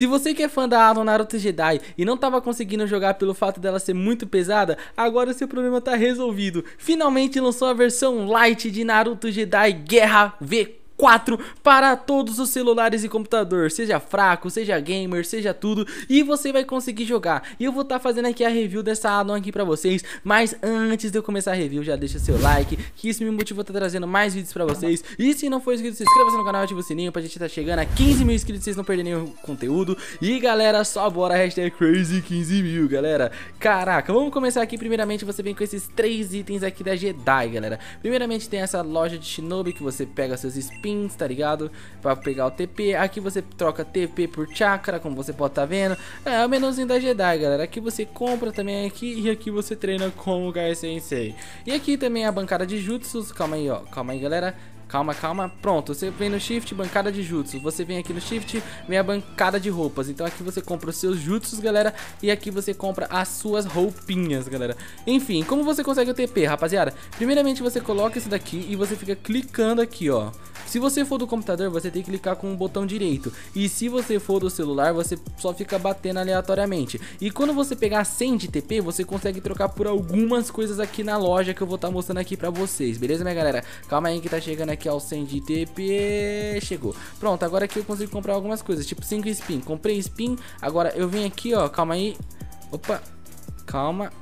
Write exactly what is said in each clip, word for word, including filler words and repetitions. Se você que é fã da Alo Naruto Jedi e não estava conseguindo jogar pelo fato dela ser muito pesada, agora o seu problema está resolvido. Finalmente lançou a versão light de Naruto Jedi Guerra V quatro para todos os celulares e computador, seja fraco, seja gamer, seja tudo, e você vai conseguir jogar. E eu vou estar tá fazendo aqui a review dessa addon aqui pra vocês, mas antes de eu começar a review, já deixa seu like, que isso me motiva a estar tá trazendo mais vídeos pra vocês. E se não for inscrito, se inscreva no canal e ativa o sininho pra gente estar tá chegando a quinze mil inscritos, vocês não perderem nenhum conteúdo. E galera, só bora, hashtag crazy quinze mil, galera. Caraca, vamos começar aqui. Primeiramente você vem com esses três itens aqui da Jedi, galera. Primeiramente tem essa loja de Shinobi, que você pega seus espíritos, tá ligado? Pra pegar o T P. Aqui você troca T P por chakra, como você pode tá vendo. É o menuzinho da Jedi, galera. Aqui você compra também aqui, e aqui você treina com o Gai Sensei. E aqui também a bancada de jutsus. Calma aí, ó. Calma aí, galera. Calma, calma. Pronto, você vem no shift, bancada de jutsu. Você vem aqui no shift, vem a bancada de roupas. Então aqui você compra os seus jutsus, galera. E aqui você compra as suas roupinhas, galera. Enfim, como você consegue o T P, rapaziada? Primeiramente você coloca isso daqui e você fica clicando aqui, ó. Se você for do computador, você tem que clicar com o botão direito. E se você for do celular, você só fica batendo aleatoriamente. E quando você pegar cem de T P, você consegue trocar por algumas coisas aqui na loja que eu vou estar mostrando aqui pra vocês. Beleza, minha galera? Calma aí que tá chegando aqui. Aqui ao cem de T P, chegou. Pronto, agora aqui eu consigo comprar algumas coisas, tipo cinco spin, comprei spin. Agora eu vim aqui, ó, calma aí. Opa, calma.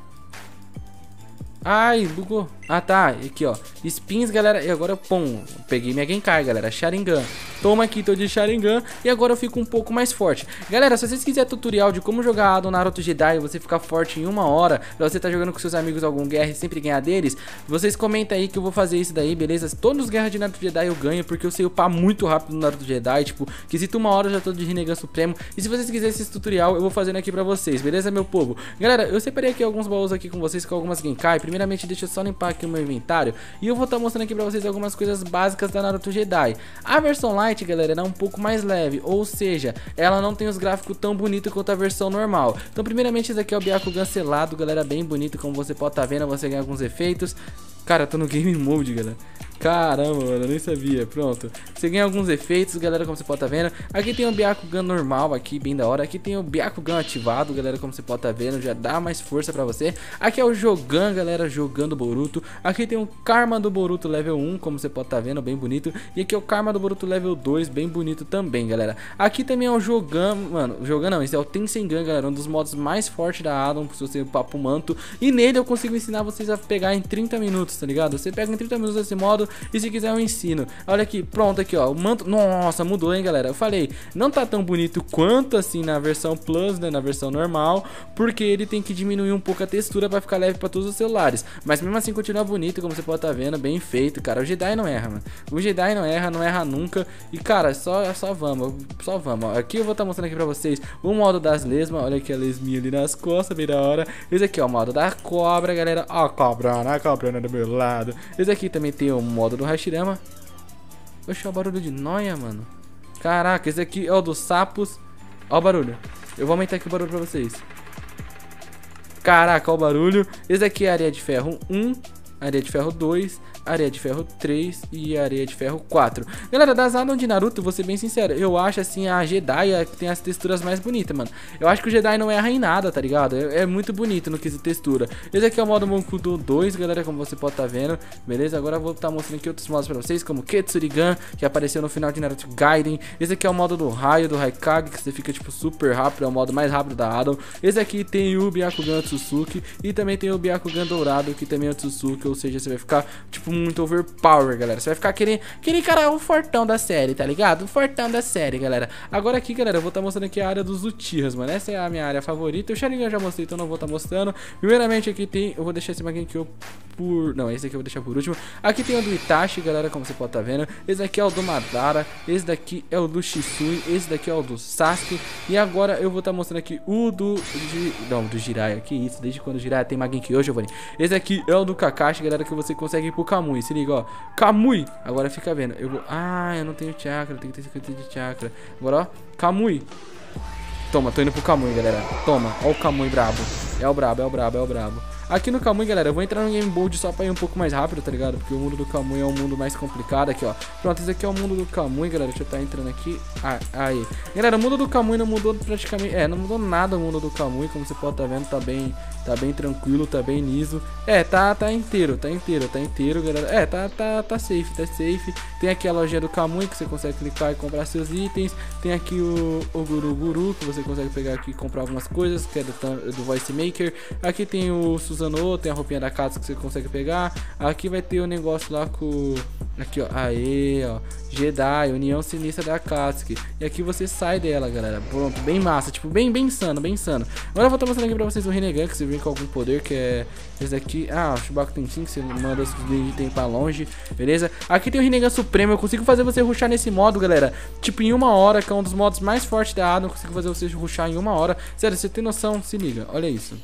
Ai, bugou. Ah, tá, aqui, ó, spins, galera. E agora eu, pum, peguei minha Genkai, galera. Sharingan, toma aqui, tô de Sharingan. E agora eu fico um pouco mais forte. Galera, se vocês quiserem tutorial de como jogar a Addon Naruto Jedi e você ficar forte em uma hora, pra você tá jogando com seus amigos algum guerra e sempre ganhar deles, vocês comentem aí que eu vou fazer isso daí, beleza? Todos os guerras de Naruto Jedi eu ganho, porque eu sei upar muito rápido no Naruto Jedi. Tipo, quesito uma hora eu já tô de Rinnegan Supremo. E se vocês quiserem esse tutorial, eu vou fazendo aqui pra vocês, beleza, meu povo? Galera, eu separei aqui alguns baús aqui com vocês, com algumas Genkai. Primeiramente, deixa eu só limpar aqui o meu inventário. E eu vou estar tá mostrando aqui pra vocês algumas coisas básicas da Naruto Jedi. A versão light, galera, ela é um pouco mais leve, ou seja, ela não tem os gráficos tão bonitos quanto a versão normal. Então, primeiramente, esse aqui é o Byakugan selado, galera, bem bonito, como você pode tá vendo, você ganha alguns efeitos. Cara, eu tô no game mode, galera. Caramba, mano, eu nem sabia. Pronto, você ganha alguns efeitos, galera, como você pode tá vendo. Aqui tem o Byakugan normal, aqui, bem da hora. Aqui tem o Byakugan ativado, galera, como você pode tá vendo. Já dá mais força pra você. Aqui é o Jōgan, galera, Jōgan do Boruto. Aqui tem o Karma do Boruto level um, como você pode tá vendo, bem bonito. E aqui é o Karma do Boruto level dois, bem bonito também, galera. Aqui também é o Jōgan, mano, Jōgan não, esse é o Tensengan, galera, um dos modos mais fortes da Addon, se você upar pro manto. E nele eu consigo ensinar vocês a pegar em trinta minutos, tá ligado? Você pega em trinta minutos esse modo. E se quiser eu ensino. Olha aqui, pronto, aqui ó, o manto, nossa, mudou, hein, galera. Eu falei, não tá tão bonito quanto assim na versão plus, né, na versão normal, porque ele tem que diminuir um pouco a textura pra ficar leve pra todos os celulares. Mas mesmo assim continua bonito, como você pode tá vendo, bem feito, cara. O Jedi não erra, mano. O Jedi não erra, não erra nunca. E cara, só, só vamos, só vamos. Aqui eu vou tá mostrando aqui pra vocês o modo das lesmas. Olha aqui a lesminha ali nas costas, bem da hora. Esse aqui é o modo da cobra, galera. Ó, cobrana, a cobrana do meu lado. Esse aqui também tem o modo do Hashirama. Oxe, olha o barulho de noia, mano. Caraca, esse aqui é o dos sapos. Olha o barulho. Eu vou aumentar aqui o barulho pra vocês. Caraca, olha o barulho. Esse aqui é a areia de ferro um, areia de ferro dois, areia de ferro três e areia de ferro quatro. Galera, das Addon de Naruto, vou ser bem sincero, eu acho assim a Jedi a que tem as texturas mais bonitas, mano. Eu acho que o Jedi não erra em nada, tá ligado? É, é muito bonito no quesito textura. Esse aqui é o modo Mangekyou dois, galera, como você pode tá vendo. Beleza? Agora eu vou estar tá mostrando aqui outros modos pra vocês, como Ketsurigan, que apareceu no final de Naruto Gaiden. Esse aqui é o modo do raio, do Raikage, que você fica tipo super rápido, é o modo mais rápido da Addon. Esse aqui tem o Byakugan Otsutsuki e também tem o Byakugan dourado, que também é Otsutsuki, ou seja, você vai ficar tipo muito overpower, galera. Você vai ficar querendo aquele cara, o fortão da série, tá ligado? O fortão da série, galera. Agora aqui, galera, eu vou estar tá mostrando aqui a área dos Uchihas, mano. Essa é a minha área favorita. O Sharingan eu já mostrei, então não vou estar tá mostrando. Primeiramente aqui tem... Eu vou deixar esse Mangekyou por... Não, esse aqui eu vou deixar por último. Aqui tem o do Itachi, galera, como você pode estar tá vendo. Esse aqui é o do Madara. Esse daqui é o do Shisui. Esse daqui é o do Sasuke. E agora eu vou estar tá mostrando aqui o do... Não, do Jiraiya. Que isso? Desde quando o Jiraiya tem Mangekyou, Giovanni? Esse aqui é o do Kakashi, galera, que você consegue ir pro Kamui, se liga, ó, Kamui, agora fica vendo, eu vou, ah, eu não tenho chakra, tem que ter cinquenta de chakra, agora ó, Kamui, toma, tô indo pro Kamui, galera, toma, ó o Kamui brabo, é o brabo, é o brabo, é o brabo, Aqui no Kamui, galera, eu vou entrar no Game Mode só pra ir um pouco mais rápido, tá ligado? Porque o mundo do Kamui é um mundo mais complicado aqui, ó. Pronto, esse aqui é o mundo do Kamui, galera. Deixa eu estar entrando aqui. Ah, aí. Galera, o mundo do Kamui não mudou praticamente... É, não mudou nada o mundo do Kamui, como você pode estar vendo, tá bem... Tá bem tranquilo, tá bem liso. É, tá, tá inteiro, tá inteiro, tá inteiro, galera. É, tá, tá, tá safe, tá safe. Tem aqui a lojinha do Kamui, que você consegue clicar e comprar seus itens. Tem aqui o, o Guru Guru, que você consegue pegar aqui e comprar algumas coisas, que é do, do Voice Maker. Aqui tem o Susanoo, tem a roupinha da Katsu que você consegue pegar. Aqui vai ter o negócio lá com... Aqui, ó, aê, ó, Jedi, União Sinistra da Katsuki. E aqui você sai dela, galera. Pronto, bem massa, tipo, bem, bem insano, bem insano. Agora eu vou estar mostrando aqui pra vocês o Rinnegan, que você vem com algum poder, que é esse aqui. Ah, o Shubaku tem cinco, você manda os itens pra longe, beleza? Aqui tem o Rinnegan Supremo, eu consigo fazer você rushar nesse modo, galera. Tipo, em uma hora, que é um dos modos mais fortes da área, eu consigo fazer você rushar em uma hora. Sério, você tem noção? Se liga, olha isso.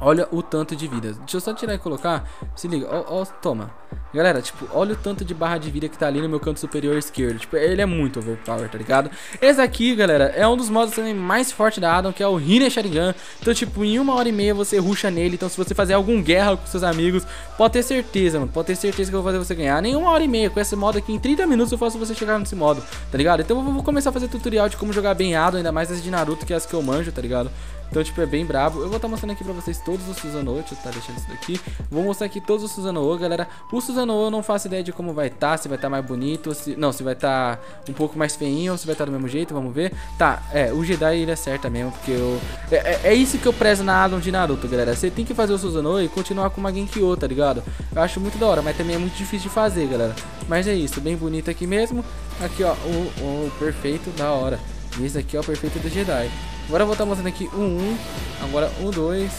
Olha o tanto de vida. Deixa eu só tirar e colocar. Se liga, ó, ó, toma. Galera, tipo, olha o tanto de barra de vida que tá ali no meu canto superior esquerdo. Tipo, ele é muito overpower, tá ligado? Esse aqui, galera, é um dos modos também mais fortes da Adam, que é o Rinne Sharingan. Então, tipo, em uma hora e meia você rusha nele. Então, se você fazer algum guerra com seus amigos, pode ter certeza, mano. Pode ter certeza que eu vou fazer você ganhar. Nem uma hora e meia. Com esse modo aqui, em trinta minutos eu faço você chegar nesse modo, tá ligado? Então, eu vou começar a fazer tutorial de como jogar bem Adam, ainda mais as de Naruto, que é as que eu manjo, tá ligado? Então, tipo, é bem brabo. Eu vou estar mostrando aqui pra vocês todos os Susanoo. Deixa eu estar deixando isso daqui. Vou mostrar aqui todos os Susanoo, galera. O Susanoo eu não faço ideia de como vai estar. Tá, se vai estar tá mais bonito. Se... Não, se vai estar tá um pouco mais feinho. Ou se vai estar tá do mesmo jeito. Vamos ver. Tá, é. O Jedi ele acerta mesmo. Porque eu... É, é, é isso que eu prezo na Adam de Naruto, galera. Você tem que fazer o Susanoo e continuar com uma Mangekyou, tá ligado? Eu acho muito da hora. Mas também é muito difícil de fazer, galera. Mas é isso. Bem bonito aqui mesmo. Aqui, ó. O, o perfeito. Da hora. E esse aqui é o perfeito do Jedi. Agora eu vou estar mostrando aqui o um, agora o dois,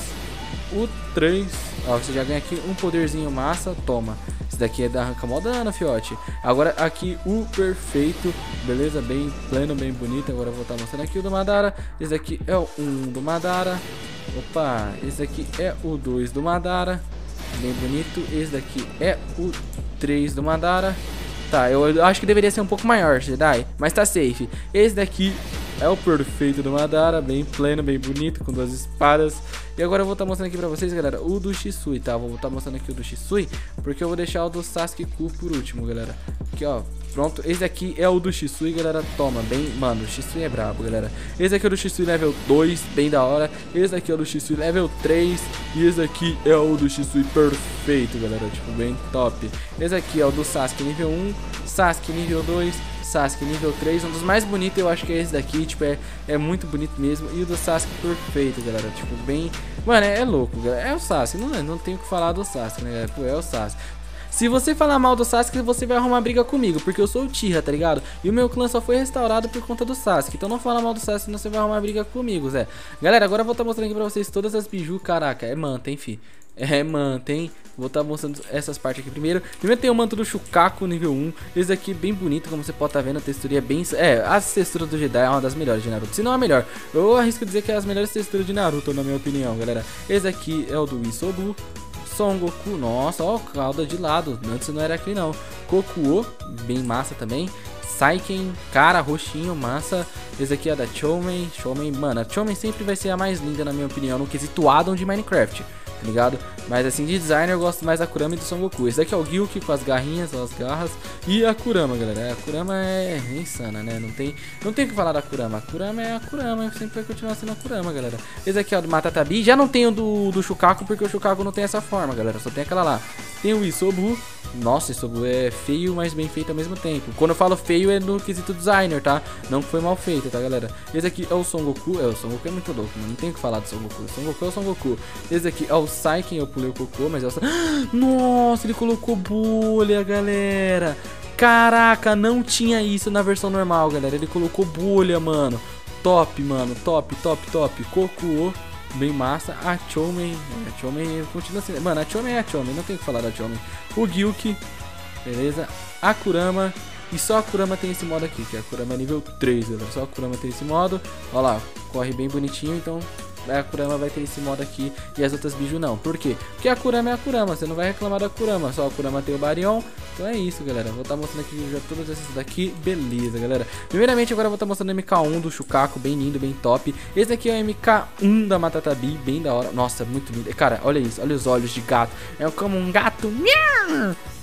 o três. Ó, você já ganha aqui um poderzinho massa, toma. Esse daqui é da arranca mó dano, fiote. Agora aqui o perfeito, beleza? Bem plano, bem bonito. Agora eu vou estar mostrando aqui o do Madara. Esse daqui é o um do Madara. Opa, esse daqui é o dois do Madara. Bem bonito. Esse daqui é o três do Madara. Tá, eu acho que deveria ser um pouco maior, Jedi, mas tá safe. Esse daqui... É o perfeito do Madara, bem pleno, bem bonito, com duas espadas. E agora eu vou estar mostrando aqui pra vocês, galera, o do Shisui, tá? Vou estar mostrando aqui o do Shisui, porque eu vou deixar o do Sasuke Ku por último, galera. Aqui, ó, pronto. Esse aqui é o do Shisui, galera, toma, bem... Mano, o Shisui é brabo, galera. Esse aqui é o do Shisui level dois, bem da hora. Esse aqui é o do Shisui level três. E esse aqui é o do Shisui perfeito, galera, tipo, bem top. Esse aqui é o do Sasuke nível um, Sasuke nível dois... Sasuke nível três, um dos mais bonitos eu acho que é esse daqui, tipo, é, é muito bonito mesmo. E o do Sasuke perfeito, galera, tipo, bem... Mano, é, é louco, galera, é o Sasuke, não, não tenho o que falar do Sasuke, né, galera, pô, é o Sasuke. Se você falar mal do Sasuke, você vai arrumar briga comigo, porque eu sou o Tira, tá ligado? E o meu clã só foi restaurado por conta do Sasuke. Então não fala mal do Sasuke, senão você vai arrumar briga comigo, Zé. Galera, agora eu vou estar mostrando aqui pra vocês todas as biju, caraca, é manta, enfim. É, manta, hein? Vou estar mostrando essas partes aqui primeiro. Primeiro tem o manto do Shukaku, nível um. Esse daqui é bem bonito, como você pode estar vendo. A textura é bem... É, a textura do Jedi é uma das melhores de Naruto. Se não a melhor, eu arrisco dizer que é as melhores texturas de Naruto, na minha opinião, galera. Esse aqui é o do Isobu. Son Goku, nossa, ó, cauda de lado. Antes não era aqui, não. Kokuo, bem massa também. Saiken, cara, roxinho, massa. Esse aqui é a da Chōmei. Chōmei, mano, a Chōmei sempre vai ser a mais linda, na minha opinião, no quesito Adam de Minecraft, ligado? Mas assim, de design eu gosto mais da Kurama e do Son Goku. Esse daqui é o Gyūki com as garrinhas, as garras. E a Kurama, galera. A Kurama é insana, né? Não tem, não tem o que falar da Kurama. A Kurama é a Kurama. Sempre vai continuar sendo a Kurama, galera. Esse aqui é o do Matatabi. Já não tem o do, do Shukaku, porque o Shukaku não tem essa forma, galera. Só tem aquela lá. Tem o Isobu. Nossa, Isobu é feio, mas bem feito ao mesmo tempo. Quando eu falo feio é no quesito designer, tá? Não foi mal feito, tá, galera? Esse aqui é o Son Goku. É, o Son Goku é muito louco, mano. Não tem o que falar do Son Goku. O Son Goku é o Son Goku. Esse aqui é o Saiken, eu pulei o Kokuo, mas é o Saiken. Nossa, ele colocou bolha, galera. Caraca, não tinha isso na versão normal, galera. Ele colocou bolha, mano. Top, mano. Top, top, top. Kokuo. Bem massa, a Chōmei, a Chōmei continua assim, mano, a Chōmei é a Chōmei, não tem o que falar da Chōmei. O Gyūki, beleza, a Kurama, e só a Kurama tem esse modo aqui, que a Kurama é nível três, galera, só a Kurama tem esse modo. Ó lá, corre bem bonitinho, então a Kurama vai ter esse modo aqui e as outras Bijuu não. Por quê? Porque a Kurama é a Kurama, você não vai reclamar da Kurama, só a Kurama tem o Barion. Então é isso, galera. Vou estar tá mostrando aqui já todas essas daqui. Beleza, galera. Primeiramente, agora eu vou estar tá mostrando o M K um do Shukaku, bem lindo, bem top. Esse daqui é o M K um da Matatabi, bem da hora. Nossa, muito lindo. Cara, olha isso, olha os olhos de gato. É como um gato.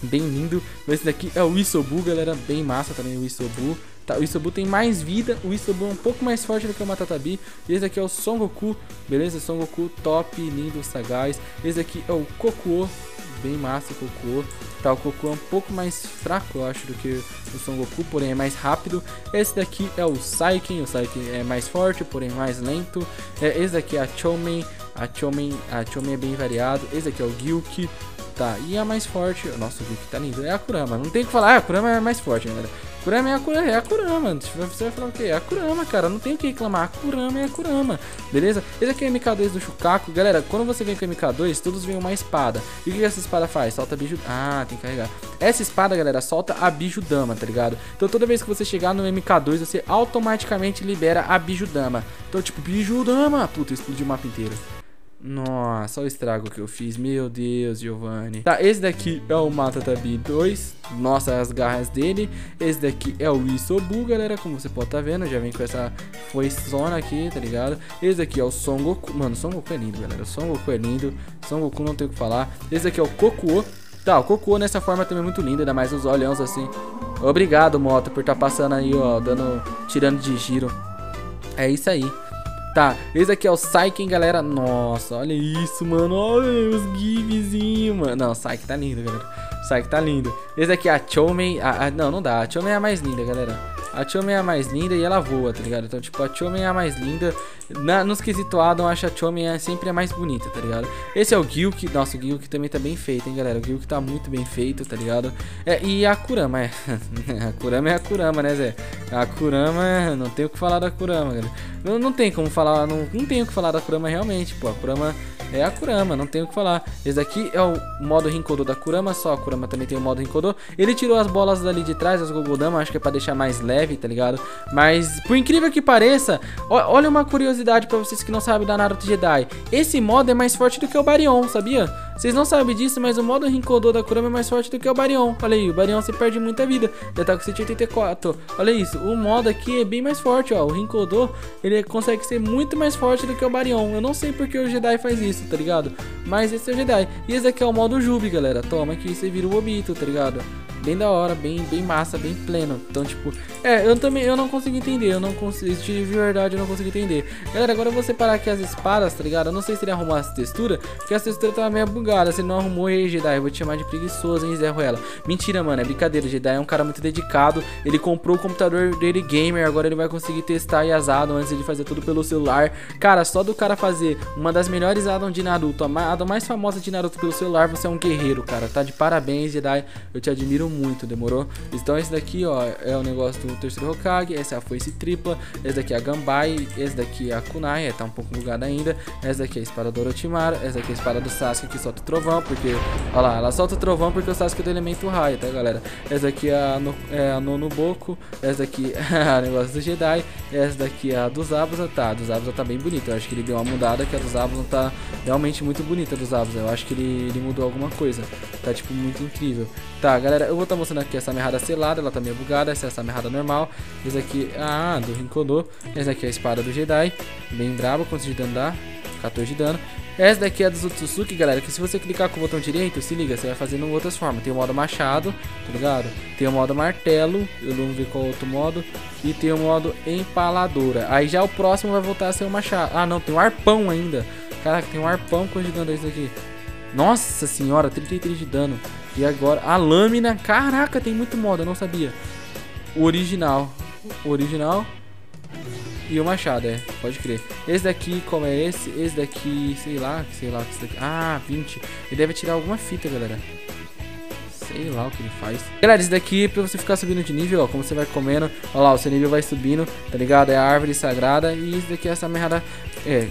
Bem lindo. Esse daqui é o Isobu, galera, bem massa também o Isobu. Tá, o Isobu tem mais vida, o Isobu é um pouco mais forte do que o Matatabi. Esse aqui é o Son Goku, beleza? Son Goku top, lindo, sagaz. Esse aqui é o Kokuo, bem massa o Kokuo. Tá, o Kokuo é um pouco mais fraco, eu acho, do que o Son Goku, porém é mais rápido. Esse daqui é o Saiken, o Saiken é mais forte, porém mais lento. É, esse daqui é a Chōmei, a Chōmei, a Chōmei é bem variado. Esse aqui é o Gyūki. Tá, e a mais forte, nossa, o Gyūki tá lindo, é a Kurama, não tem o que falar, ah, a Kurama é mais forte, galera. Kurama é a Kurama, é a Kurama, você vai falar o que? É a Kurama, cara, não tem o que reclamar, a Kurama é a Kurama, beleza? Esse aqui é o M K dois do Shukaku, galera, quando você vem com o M K dois, todos vêm uma espada, e o que essa espada faz? Solta a Bijudama, ah, tem que carregar, essa espada, galera, solta a Bijudama, tá ligado? Então toda vez que você chegar no M K dois, você automaticamente libera a Bijudama, então tipo, Bijudama, puta, explodiu o mapa inteiro. Nossa, olha o estrago que eu fiz. Meu Deus, Giovanni. Tá, esse daqui é o Matatabi dois. Nossa, as garras dele. Esse daqui é o Isobu, galera. Como você pode tá vendo, já vem com essa foiçona aqui, tá ligado? Esse daqui é o Son Goku. Mano, o Son Goku é lindo, galera. O Son Goku é lindo. Son Goku não tem o que falar. Esse daqui é o Kokuo. Tá, o Kokuo nessa forma também é muito lindo. Ainda mais os olhões assim. Obrigado, Moto, por tá passando aí, ó, dando, tirando de giro. É isso aí. Tá, esse aqui é o Saiken, galera. Nossa, olha isso, mano. Olha os gifzinhos, mano. Não, o Saiken tá lindo, galera. O Saiken tá lindo. Esse aqui é a Chōmei. A, a, não, não dá. A Chōmei é a mais linda, galera. A Chōmei é a mais linda e ela voa, tá ligado? Então, tipo, a Chōmei é a mais linda. Na, nos quesito Adam, acho a Chōmei é sempre a mais bonita, tá ligado? Esse é o Gyūki. Nossa, o Gyūki também tá bem feito, hein, galera? O Gyūki tá muito bem feito, tá ligado? É, e a Kurama, é. A Kurama é a Kurama, né, Zé? A Kurama, não tem o que falar da Kurama, galera. Não, não tem como falar, não, não tem o que falar da Kurama realmente, pô. A Kurama é a Kurama, não tem o que falar. Esse daqui é o modo Rincodô da Kurama, só a Kurama também tem o modo Rincodô. Ele tirou as bolas dali de trás, as Gogodama, acho que é pra deixar mais leve, tá ligado? Mas, por incrível que pareça, ó, olha uma curiosidade pra vocês que não sabem da Naruto Jedi. Esse modo é mais forte do que o Barion, sabia? Vocês não sabem disso, mas o modo Rincodô da Kurama é mais forte do que o Barion. Olha aí, o Barion se perde muita vida. Já tá com cento e oitenta e quatro. Olha isso, o modo aqui é bem mais forte, ó. O Rincodô, ele consegue ser muito mais forte do que o Barion. Eu não sei porque o Jedi faz isso, tá ligado? Mas esse é o Jedi. E esse aqui é o modo Jubi, galera. Toma aqui, você vira o Obito, tá ligado? Bem da hora, bem, bem massa, bem pleno. Então, tipo, é, eu também, eu não consigo entender. Eu não consigo, de verdade, eu não consigo entender. Galera, agora eu vou separar aqui as espadas, tá ligado? Eu não sei se ele arrumou essa textura, porque essa textura tá meio bugada. Se ele não arrumou, aí, Jedi, eu vou te chamar de preguiçoso, hein, Zé Ruela. Mentira, mano, é brincadeira. O Jedi é um cara muito dedicado. Ele comprou o computador dele gamer, agora ele vai conseguir testar e as addons antes de fazer tudo pelo celular. Cara, só do cara fazer uma das melhores addons de Naruto, a addon mais famosa de Naruto pelo celular, você é um guerreiro, cara. Tá de parabéns, Jedi. Eu te admiro muito, demorou? Então esse daqui, ó, é o negócio do terceiro Hokage. Essa é a foice tripla, esse daqui é a Ganbai, esse daqui é a Kunai, é, tá um pouco bugada ainda. Essa daqui é a espada do Orochimaru, essa daqui é a espada do Sasuke que solta o trovão, porque, ó lá, ela solta o trovão porque o Sasuke é do elemento raio, tá, galera? Essa daqui é a, no, é a Nonoboku, essa daqui é o negócio do Jedi, essa daqui é a do Zabusa, tá, a do Zabusa tá bem bonita, eu acho que ele deu uma mudada, que a do Zabusa tá realmente muito bonita, do Zabusa, eu acho que ele, ele mudou alguma coisa, tá, tipo, muito incrível. Tá, galera, eu vou estar mostrando aqui essa merrada selada, ela tá meio bugada, essa é essa merrada normal. Esse aqui, ah, do Rincodô. Essa aqui é a espada do Jedi, bem brava, quanto de dano dá? quatorze de dano. Essa daqui é a do Ōtsutsuki, galera, que se você clicar com o botão direito, se liga, você vai fazendo outras formas. Tem o modo machado, tá ligado? Tem o modo martelo, eu não vi qual outro modo. E tem o modo empaladora. Aí já o próximo vai voltar a ser o machado. Ah, não, tem um arpão ainda. Caraca, tem um arpão, quanto de dano é isso daqui? Nossa senhora, trinta e três de dano. E agora, a lâmina, caraca, tem muito modo, eu não sabia. O original, o original e o machado, é, pode crer. Esse daqui, como é esse? Esse daqui, sei lá, sei lá, esse daqui, ah, vinte. Ele deve tirar alguma fita, galera. sei lá o que ele faz. Galera, isso daqui é pra você ficar subindo de nível, ó, como você vai comendo. Ó lá, o seu nível vai subindo, tá ligado? É a árvore sagrada e isso daqui é essa merda, é,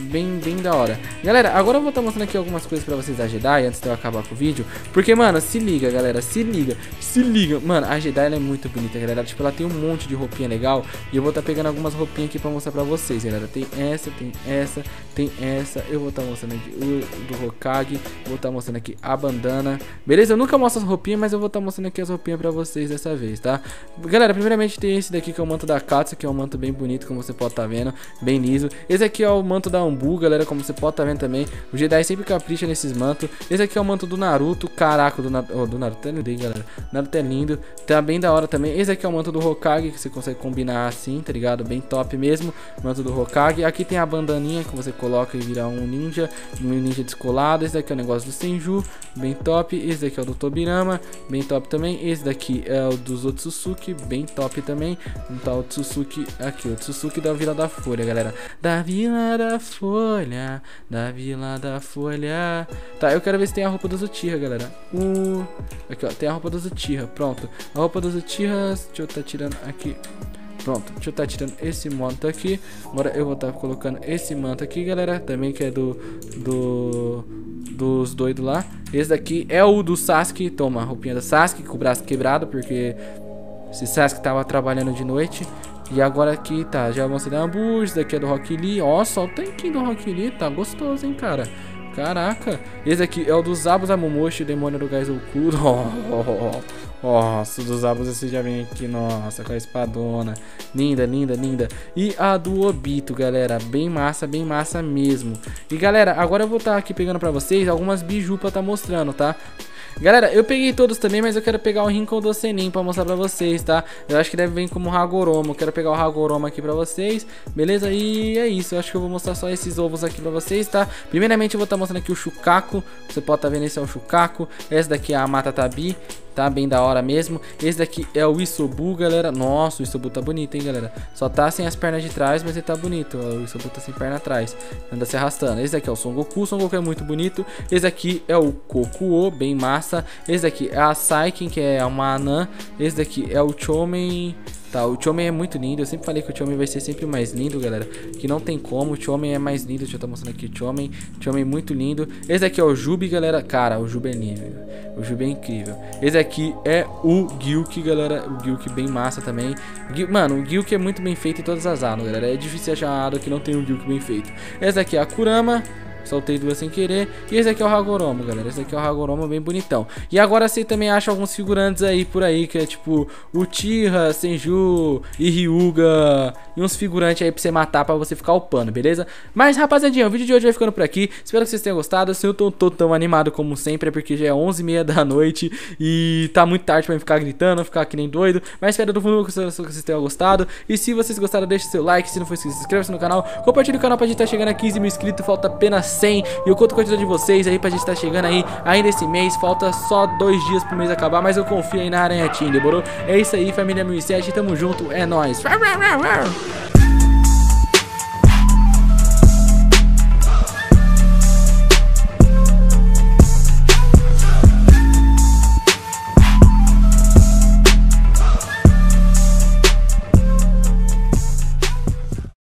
bem, bem da hora. Galera, agora eu vou estar mostrando aqui algumas coisas pra vocês da Jedi, antes de eu acabar com o vídeo. Porque, mano, se liga, galera, se liga, se liga. Mano, a Jedi, ela é muito bonita, galera. Tipo, ela tem um monte de roupinha legal e eu vou estar pegando algumas roupinhas aqui pra mostrar pra vocês, galera. Tem essa, tem essa, tem essa. Eu vou estar mostrando aqui o do Hokage, vou estar mostrando aqui a bandana. Beleza? Eu nunca mostro as roupinhas, mas eu vou estar mostrando aqui as roupinhas pra vocês dessa vez, tá? Galera, primeiramente tem esse daqui que é o manto da Katsu, que é um manto bem bonito, como você pode estar vendo, bem liso. Esse aqui é o manto da Umbu, galera, como você pode estar vendo também. O Jedi sempre capricha nesses mantos. Esse aqui é o manto do Naruto, caraca, do, Na... oh, do Naruto, eu não dei, galera. Naruto é lindo, tá bem da hora também. Esse aqui é o manto do Hokage, que você consegue combinar assim, tá ligado? Bem top mesmo, manto do Hokage. Aqui tem a bandaninha que você coloca e vira um ninja, um ninja descolado. Esse daqui é o negócio do Senju, bem top. Esse daqui é o do Tobirama, bem top também. Esse daqui é o dos Ōtsutsuki, bem top também. Então tá o Ōtsutsuki aqui, o Ōtsutsuki da Vila da Folha, galera. Da Vila da Folha, da Vila da Folha. Tá, eu quero ver se tem a roupa dos Uchiha, galera. Uh, aqui ó, tem a roupa dos Uchiha, pronto. A roupa dos Uchihas, deixa eu tá tirando aqui. Pronto, deixa eu estar tirando esse manto aqui. Agora eu vou estar colocando esse manto aqui, galera. Também que é do... do dos doidos lá. Esse daqui é o do Sasuke. Toma, a roupinha do Sasuke com o braço quebrado, porque esse Sasuke tava trabalhando de noite. E agora aqui, tá, já mostrei da Ambu. Esse daqui é do Rock Lee. Ó, só o tanquinho do Rock Lee. Tá gostoso, hein, cara. Caraca. Esse aqui é o do Zabusa Momoshi, o demônio do gás oculto. Ó, ó, ó. Nossa, dos Zabusa você já vem aqui, nossa, com a espadona. Linda, linda, linda. E a do Obito, galera, bem massa, bem massa mesmo. E galera, agora eu vou estar aqui pegando pra vocês algumas biju pra tá mostrando, tá? Galera, eu peguei todos também, mas eu quero pegar o Rincodô Senin pra mostrar pra vocês, tá? Eu acho que deve vir como Hagoromo, eu quero pegar o Hagoromo aqui pra vocês, beleza? E é isso, eu acho que eu vou mostrar só esses ovos aqui pra vocês, tá? Primeiramente eu vou estar mostrando aqui o Shukaku, você pode estar vendo, esse é o Shukaku, essa daqui é a Matatabi, tá bem da hora mesmo. Esse daqui é o Isobu, galera. Nossa, o Isobu tá bonito, hein, galera. Só tá sem as pernas de trás, mas ele tá bonito. O Isobu tá sem perna atrás, anda se arrastando. Esse daqui é o Son Goku, o Son Goku é muito bonito. Esse daqui é o Kokuo, bem massa. Esse daqui é a Saiken, que é uma anã. Esse daqui é o Chōmei. Tá, o Chōmei é muito lindo, eu sempre falei que o Chōmei vai ser sempre o mais lindo, galera, que não tem como, o Chōmei é mais lindo, deixa eu estar mostrando aqui o Chōmei, Chōmei muito lindo. Esse aqui é o Jubi, galera, cara, o Jubi é lindo, o Jubi é incrível. Esse aqui é o Gyūki, galera, o Gyūki bem massa também. Gyu... Mano, o Gyūki é muito bem feito em todas as áreas, galera, é difícil achar uma área que não tem um Gyūki bem feito. Esse aqui é a Kurama. Soltei duas sem querer. E esse aqui é o Hagoromo, galera. Esse aqui é o Hagoromo, bem bonitão. E agora você também acha alguns figurantes aí por aí, que é tipo Uchiha, Senju e Ryuga, e uns figurantes aí pra você matar, pra você ficar upando, beleza? Mas, rapaziadinha, o vídeo de hoje vai ficando por aqui. Espero que vocês tenham gostado. Se eu tô, tô tão animado como sempre, é porque já é onze e meia da noite e tá muito tarde pra eu ficar gritando, ficar que nem doido. Mas espero do fundo que vocês tenham gostado. E se vocês gostaram, deixa o seu like. Se não for inscrito, se inscreve no canal. Compartilha o canal pra gente tá chegando a quinze mil inscritos. Falta apenas cem, e eu conto com a ajuda de vocês aí pra gente tá chegando aí ainda esse mês. Falta só dois dias pro mês acabar, mas eu confio aí na Aranha Team, demorou? É isso aí, família mil e sete, tamo junto, é nóis.